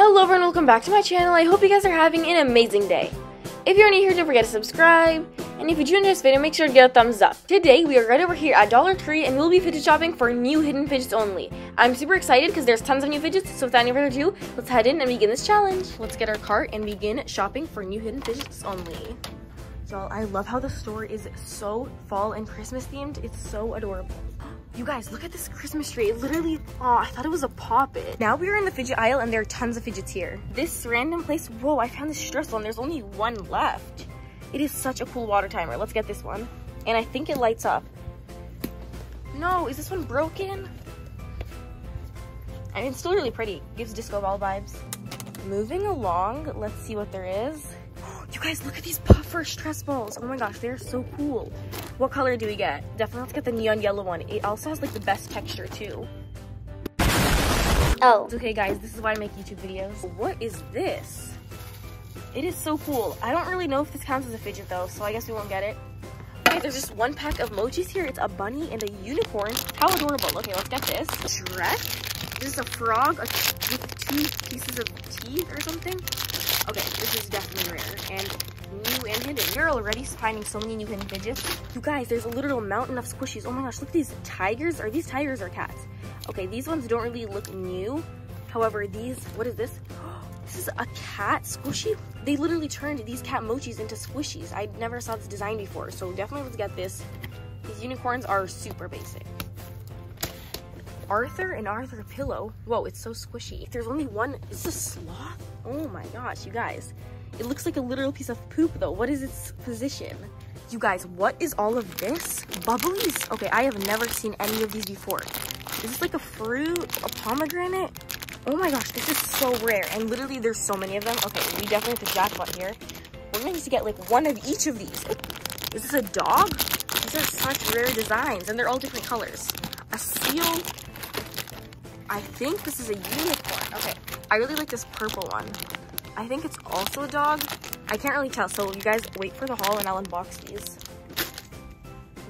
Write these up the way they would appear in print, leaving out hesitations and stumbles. Hello everyone, welcome back to my channel. I hope you guys are having an amazing day. If you're new here, don't forget to subscribe, and if you do enjoy this video, make sure to give it a thumbs up. Today we are right over here at Dollar Tree and we'll be fidget shopping for new hidden fidgets only. I'm super excited because there's tons of new fidgets, so without any further ado, let's head in and begin this challenge. Let's get our cart and begin shopping for new hidden fidgets only. Y'all, I love how the store is so fall and Christmas themed. It's so adorable. You guys, look at this Christmas tree. It literally, oh, I thought it was a pop-it. Now we are in the fidget aisle and there are tons of fidgets here. This random place, whoa, I found this stressful and there's only one left. It is such a cool water timer. Let's get this one. And I think it lights up. No, is this one broken? I mean, it's still really pretty. Gives disco ball vibes. Moving along, let's see what there is. You guys, look at these puffer stress balls. Oh my gosh, they're so cool. What color do we get? Definitely let's get the neon yellow one. It also has like the best texture too. Oh. It's okay guys, this is why I make YouTube videos. What is this? It is so cool. I don't really know if this counts as a fidget though, so I guess we won't get it. Okay, there's just one pack of mochis here. It's a bunny and a unicorn. How adorable. Okay, let's get this. Shrek? Is this a frog with two pieces of teeth or something? Okay, this is definitely rare and new and hidden. You're already finding so many new hidden fidgets. You guys, there's a literal mountain of squishies. Oh my gosh, look at these tigers. Are these tigers or cats? Okay, these ones don't really look new. However, these, what is this? This is a cat squishy. They literally turned these cat mochis into squishies. I never saw this design before, so definitely let's get this. These unicorns are super basic. Arthur and Arthur pillow. Whoa, it's so squishy. There's only one. Is this a sloth? Oh my gosh, you guys. It looks like a literal piece of poop though. What is its position? You guys, what is all of this? Bubblies. Okay, I have never seen any of these before. Is this like a fruit, a pomegranate? Oh my gosh, this is so rare. And literally there's so many of them. Okay, we definitely have the jackpot here. We're gonna need to get like one of each of these. Is this a dog? These are such rare designs and they're all different colors. A seal. I think this is a unicorn. Okay, I really like this purple one. I think it's also a dog. I can't really tell, so you guys wait for the haul and I'll unbox these.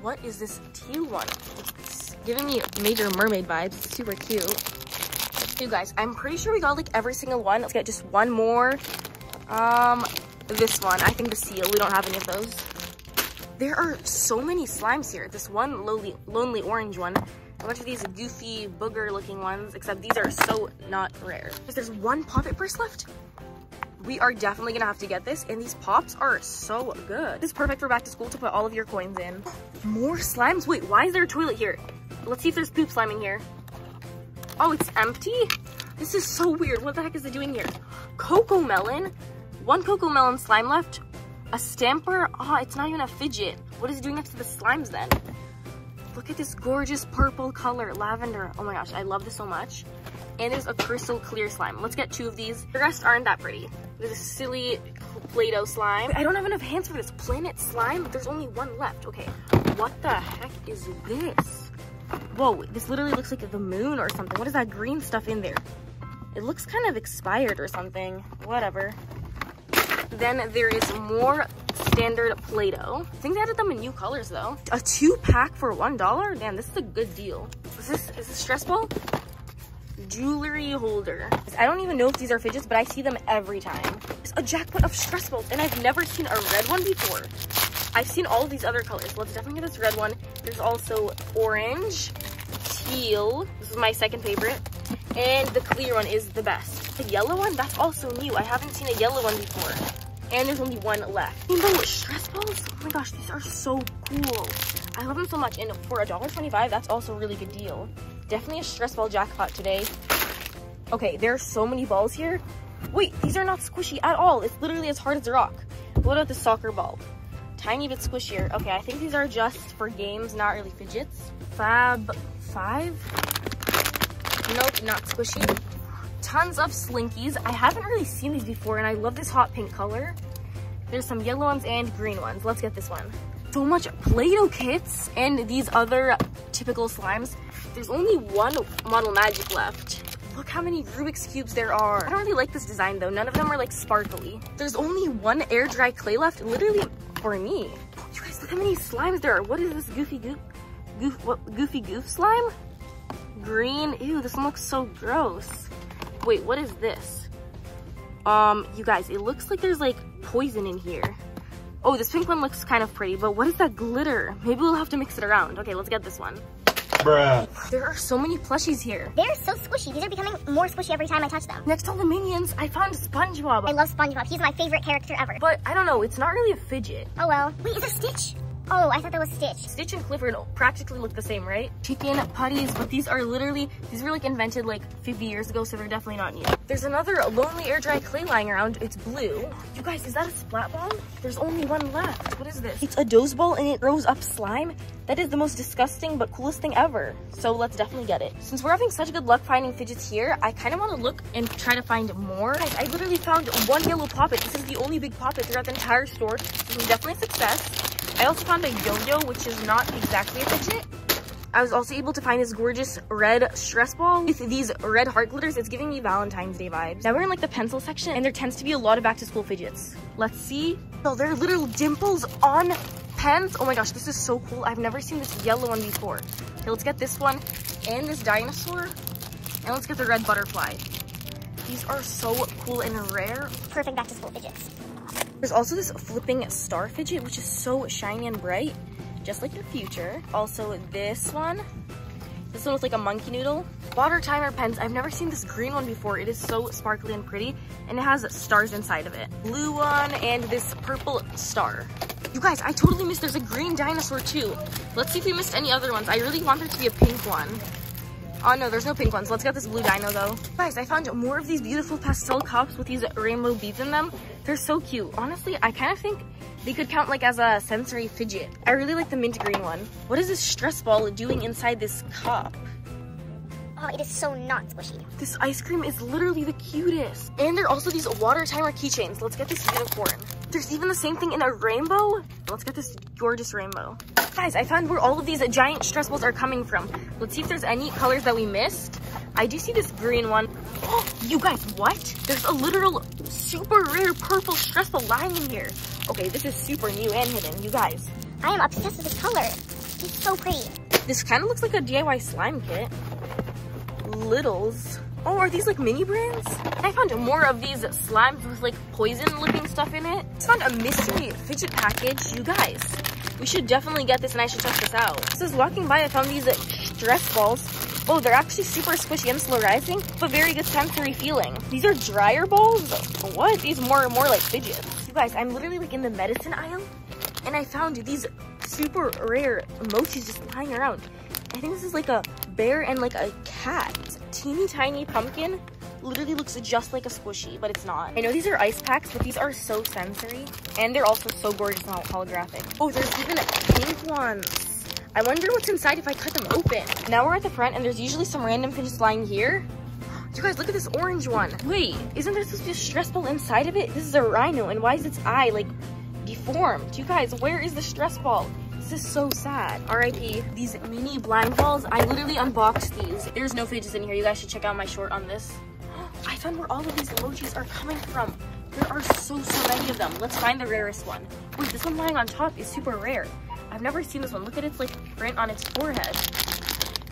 What is this teal one? It's giving me major mermaid vibes. It's super cute. You guys, I'm pretty sure we got like every single one. Let's get just one more. This one, I think the seal. We don't have any of those. There are so many slimes here. This one lonely orange one. A bunch of these goofy booger looking ones, except these are so not rare. If there's one pop-it purse left, we are definitely gonna have to get this, and these pops are so good. This is perfect for back to school to put all of your coins in. More slimes? Wait, why is there a toilet here? Let's see if there's poop slime in here. Oh, it's empty? This is so weird. What the heck is it doing here? Cocoa melon? One cocoa melon slime left. A stamper? Oh, it's not even a fidget. What is it doing next to the slimes then? Look at this gorgeous purple color, lavender. Oh my gosh, I love this so much. And there's a crystal clear slime. Let's get two of these. The rest aren't that pretty. There's a silly Play-Doh slime. I don't have enough hands for this planet slime, but there's only one left. Okay, what the heck is this? Whoa, this literally looks like the moon or something. What is that green stuff in there? It looks kind of expired or something, whatever. Then there is more standard Play-Doh. I think they added them in new colors though. A two-pack for $1? Damn, this is a good deal. Is this stress ball? Jewelry holder. I don't even know if these are fidgets, but I see them every time. It's a jackpot of stress balls, and I've never seen a red one before. I've seen all these other colors. Let's definitely get this red one. There's also orange, teal. This is my second favorite. And the clear one is the best. The yellow one, that's also new. I haven't seen a yellow one before. And there's only one left. Rainbow stress balls? Oh my gosh, these are so cool. I love them so much. And for $1.25, that's also a really good deal. Definitely a stress ball jackpot today. Okay, there are so many balls here. Wait, these are not squishy at all. It's literally as hard as a rock. What about the soccer ball? Tiny bit squishier. Okay, I think these are just for games, not really fidgets. Fab 5? Nope, not squishy. Tons of slinkies. I haven't really seen these before and I love this hot pink color. There's some yellow ones and green ones. Let's get this one. So much Play-Doh kits and these other typical slimes. There's only one Model Magic left. Look how many Rubik's Cubes there are. I don't really like this design though. None of them are like sparkly. There's only one air dry clay left, literally for me. You guys, look how many slimes there are. What is this goofy goof slime? Green, ew, this one looks so gross. Wait, what is this? You guys, it looks like there's like poison in here. Oh, this pink one looks kind of pretty, but what is that glitter? Maybe we'll have to mix it around. Okay, let's get this one. Bruh. There are so many plushies here. They're so squishy. These are becoming more squishy every time I touch them. Next to all the minions, I found SpongeBob. I love SpongeBob. He's my favorite character ever. But I don't know, it's not really a fidget. Oh well. Wait, is there Stitch? Oh, I thought that was Stitch. Stitch and Clifford practically look the same, right? Chicken putties, but these are literally, these were like invented like 50 years ago, so they're definitely not new. There's another lonely air dry clay lying around. It's blue. You guys, is that a splat ball? There's only one left. What is this? It's a dose ball and it throws up slime. That is the most disgusting but coolest thing ever. So let's definitely get it. Since we're having such good luck finding fidgets here, I kind of want to look and try to find more. Guys, I literally found one yellow poppet. This is the only big poppet throughout the entire store. This is definitely a success. I also found a yo-yo, which is not exactly a fidget. I was also able to find this gorgeous red stress ball with these red heart glitters. It's giving me Valentine's Day vibes. Now we're in like the pencil section and there tends to be a lot of back to school fidgets. Let's see. Oh, there are little dimples on pens. Oh my gosh, this is so cool. I've never seen this yellow one before. Okay, let's get this one and this dinosaur. And let's get the red butterfly. These are so cool and rare. Perfect back to school fidgets. There's also this flipping star fidget, which is so shiny and bright, just like the future. Also this one looks like a monkey noodle. Water timer pens, I've never seen this green one before. It is so sparkly and pretty, and it has stars inside of it. Blue one and this purple star. You guys, I totally missed, there's a green dinosaur too. Let's see if we missed any other ones. I really want there to be a pink one. Oh no, there's no pink ones. Let's get this blue dino though. Guys, I found more of these beautiful pastel cups with these rainbow beads in them. They're so cute. Honestly, I kind of think they could count like as a sensory fidget. I really like the mint green one. What is this stress ball doing inside this cup? Oh, it is so not squishy. This ice cream is literally the cutest. And there are also these water timer keychains. Let's get this unicorn. There's even the same thing in a rainbow. Let's get this gorgeous rainbow. Guys, I found where all of these giant stress balls are coming from. Let's see if there's any colors that we missed. I do see this green one. Oh, you guys, what? There's a literal super rare purple stress ball lying in here. Okay, this is super new and hidden, you guys. I am obsessed with this color. It's so pretty. This kind of looks like a DIY slime kit. Littles. Oh, are these like mini brands? I found more of these slimes with like poison looking stuff in it. I found a mystery fidget package, you guys. We should definitely get this and I should check this out. This is walking by, I found these stress balls. Oh, they're actually super squishy and slow rising, but very good sensory feeling. These are dryer balls? What? These more and more like fidgets. You guys, I'm literally like in the medicine aisle and I found these super rare mochis just lying around. I think this is like a bear and like a cat. Teeny tiny pumpkin. Literally looks just like a squishy, but it's not. I know these are ice packs, but these are so sensory. And they're also so gorgeous and holographic. Oh, there's even pink ones. I wonder what's inside if I cut them open. Now we're at the front and there's usually some random fidgets lying here. You guys, look at this orange one. Wait, isn't there supposed to be a stress ball inside of it? This is a rhino, and why is its eye like deformed? You guys, where is the stress ball? This is so sad. R.I.P. These mini blind balls, I literally unboxed these. There's no fidgets in here. You guys should check out my short on this. I found where all of these emojis are coming from. There are so many of them. Let's find the rarest one. Wait, this one lying on top is super rare. I've never seen this one. Look at its like print on its forehead.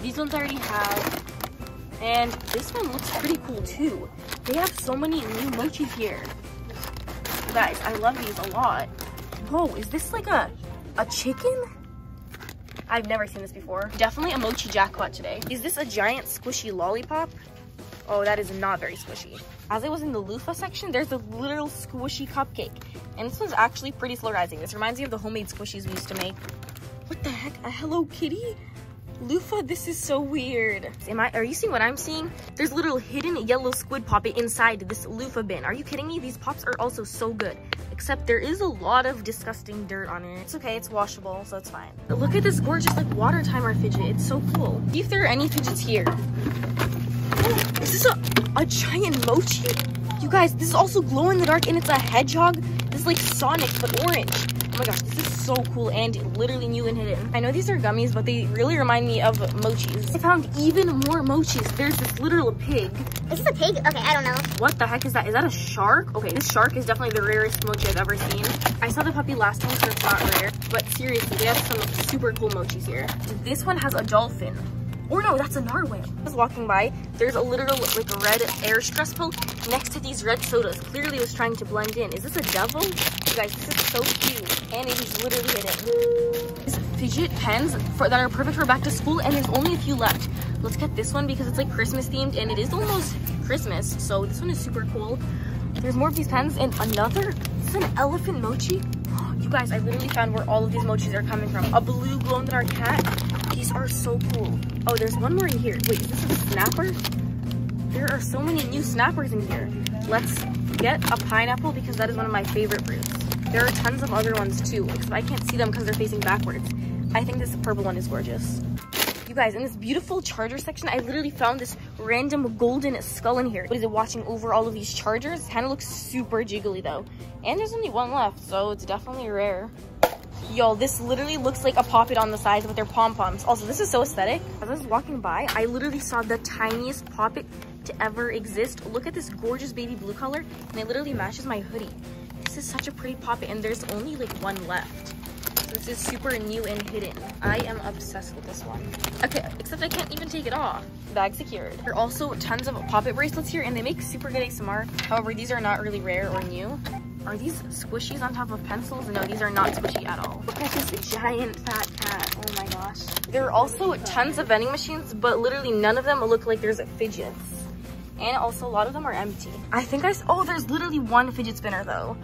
These ones I already have. And this one looks pretty cool too. They have so many new emojis here. You guys, I love these a lot. Whoa, is this like a chicken? I've never seen this before. Definitely a mochi jackpot today. Is this a giant squishy lollipop? Oh, that is not very squishy. As I was in the loofah section, there's a little squishy cupcake. And this one's actually pretty slow rising. This reminds me of the homemade squishies we used to make. What the heck? A Hello Kitty? Loofah? This is so weird. Are you seeing what I'm seeing? There's a little hidden yellow squid poppet inside this loofah bin. Are you kidding me? These pops are also so good. Except there is a lot of disgusting dirt on it. It's okay, it's washable, so it's fine. But look at this gorgeous like water timer fidget. It's so cool. See if there are any fidgets here. Is this a giant mochi? You guys, this is also glow in the dark and it's a hedgehog. This is like Sonic, but orange. Oh my gosh, this is so cool and literally new and hidden. I know these are gummies, but they really remind me of mochis. I found even more mochis. There's this literal pig. Is this a pig? Okay, I don't know. What the heck is that? Is that a shark? Okay, this shark is definitely the rarest mochi I've ever seen. I saw the puppy last time, so it's not rare. But seriously, they have some super cool mochis here. This one has a dolphin. Or no, that's a narwhal. I was walking by, there's a literal like red air stress ball next to these red sodas. Clearly it was trying to blend in. Is this a devil? You guys, this is so cute. And it is literally hidden. These fidget pens that are perfect for back to school, and there's only a few left. Let's get this one because it's like Christmas themed and it is almost Christmas. So this one is super cool. There's more of these pens and another, it's an elephant mochi. You guys, I literally found where all of these mochis are coming from. A blue glow-in-the-dark cat. These are so cool. Oh, there's one more in here. Wait, is this a snapper? There are so many new snappers in here. Let's get a pineapple because that is one of my favorite fruits. There are tons of other ones too. Like, so I can't see them because they're facing backwards. I think this purple one is gorgeous. You guys, in this beautiful charger section, I literally found this random golden skull in here. What is it watching over all of these chargers? Kind of looks super jiggly though. And there's only one left, so it's definitely rare. Yo, this literally looks like a poppet on the sides with their pom-poms. Also, this is so aesthetic. As I was walking by, I literally saw the tiniest poppet to ever exist. Look at this gorgeous baby blue color, and it literally matches my hoodie. This is such a pretty poppet, and there's only like one left. This is super new and hidden. I am obsessed with this one. Okay, except I can't even take it off. Bag secured. There are also tons of poppet bracelets here, and they make super good ASMR. However, these are not really rare or new. Are these squishies on top of pencils? No, these are not squishy at all. Look at this giant fat cat. Oh my gosh. There are also tons of vending machines, but literally none of them look like there's fidgets. And also, a lot of them are empty. I think oh, there's literally one fidget spinner though.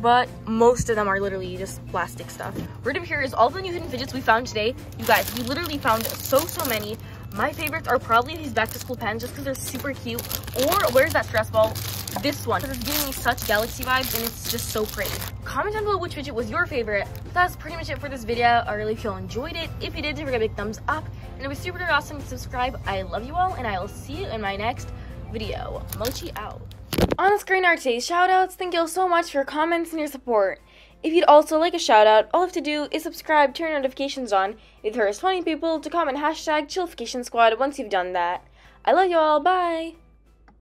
But most of them are literally just plastic stuff. Right over here is all the new hidden fidgets we found today. You guys, we literally found so many. My favorites are probably these back to school pens just because they're super cute. Or where's that stress ball? This one. Because it's giving me such galaxy vibes and it's just so pretty. Comment down below which fidget was your favorite. That's pretty much it for this video. I really hope you all enjoyed it. If you did, don't forget a big thumbs up. And it was super awesome to subscribe. I love you all and I will see you in my next video. Mochi out. On screen are today's shoutouts. Thank you all so much for your comments and your support. If you'd also like a shoutout, all you have to do is subscribe, turn notifications on. It hurts 20 people to comment #ChillificationSquad once you've done that. I love you all, bye!